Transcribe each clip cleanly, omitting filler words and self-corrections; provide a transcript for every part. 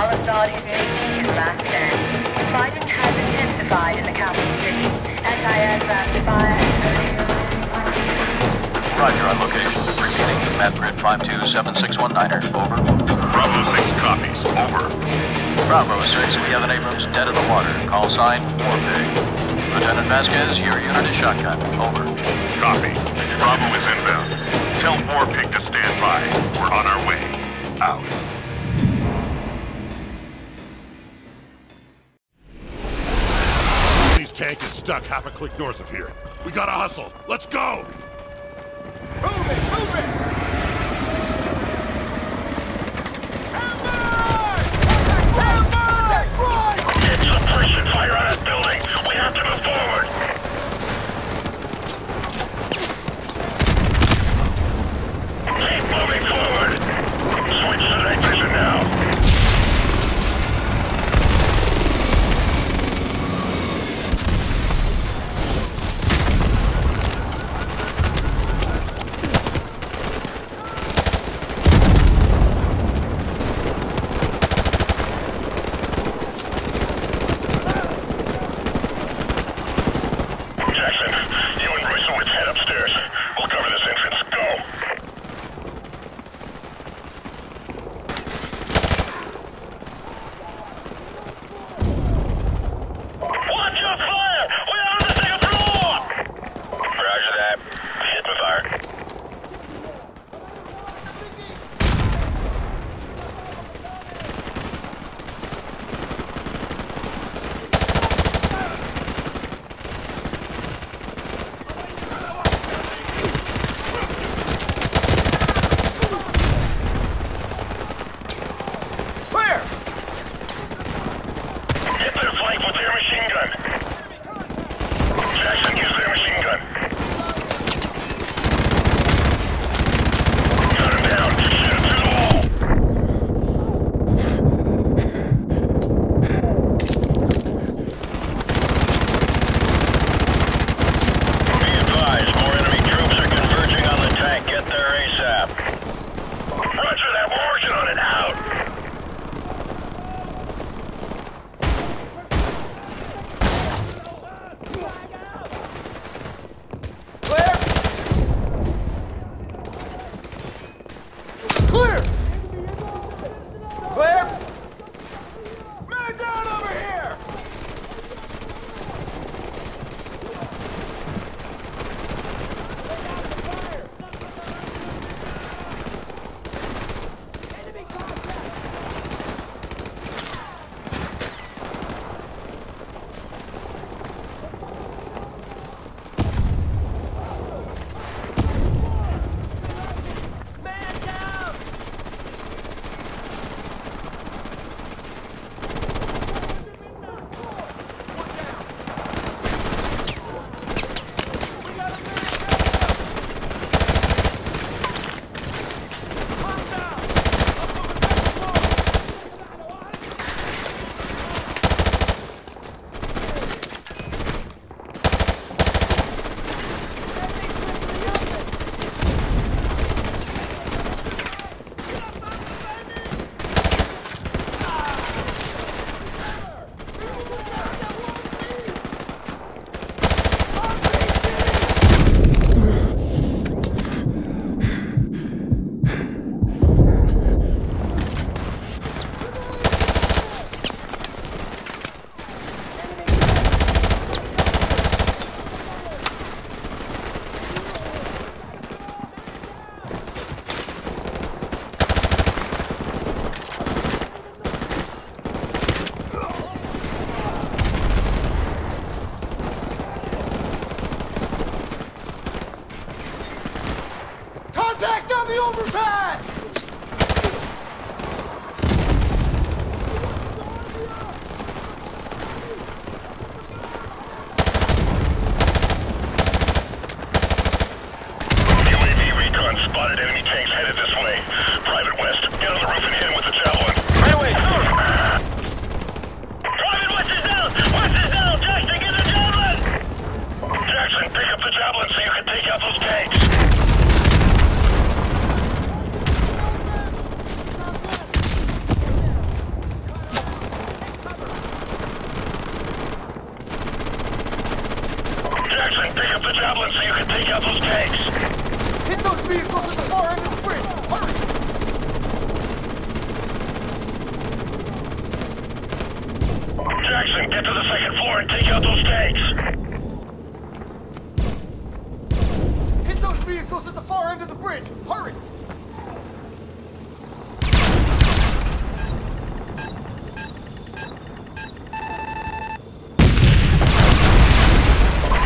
while Assad is making his last stand, fighting has intensified in the capital city. Anti-aircraft fire. Roger on location. Repeating the map grid 527619er. Over. Bravo 6 copies. Over. Bravo 6, we have an Abrams dead in the water. Call sign Warpig. Lieutenant Vasquez, your unit is shotgun. Over. Copy. Bravo is inbound. Tell Warpig to stand by. We're on our way. Out. Tank is stuck half a click north of here. We gotta hustle. Let's go! Move it! Move it! Attack! Right! Get suppression fire on that building! We have to move forward! Keep moving forward! Switch to night vision now! Javelin, so you can take out those tanks! Alright, take out those tanks. Hit those vehicles at the far end of the bridge. Hurry!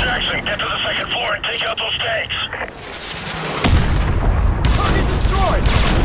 Jackson, get to the second floor and take out those tanks. Target destroyed!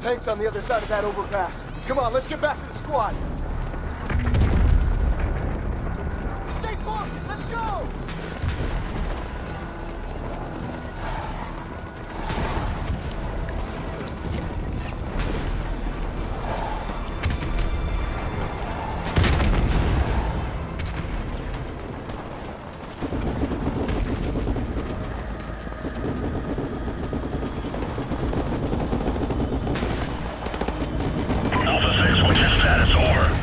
Tanks on the other side of that overpass. Come on, let's get back to the squad. Stay close! Let's go! Alpha 6, what's your status? Over.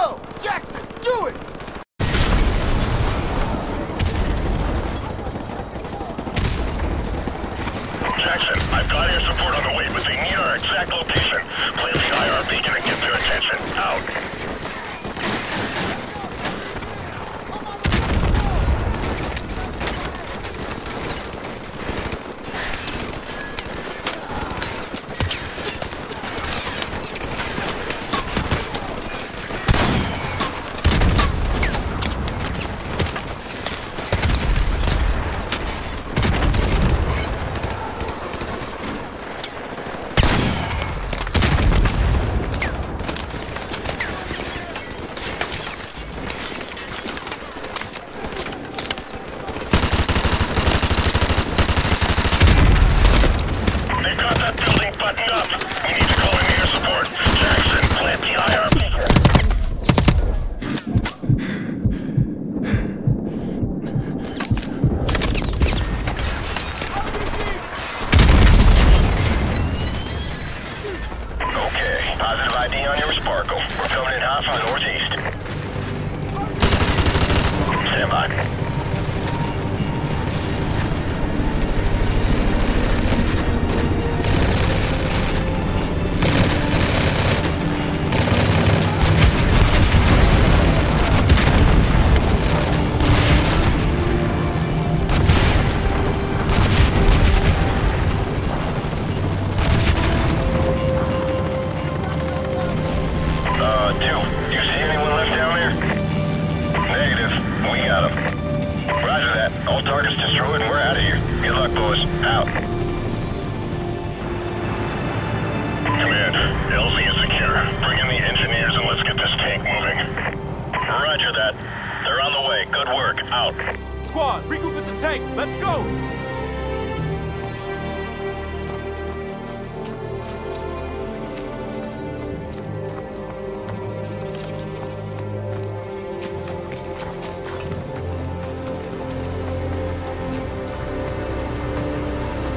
go! Jackson, do it! Jackson, I've got air support on the way, but they need our exact location. Play the IR beacon and get their attention. Out.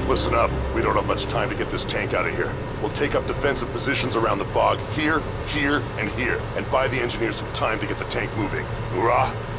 Listen up. We don't have much time to get this tank out of here. We'll take up defensive positions around the bog here, here, and here, and buy the engineers some time to get the tank moving. Hoorah!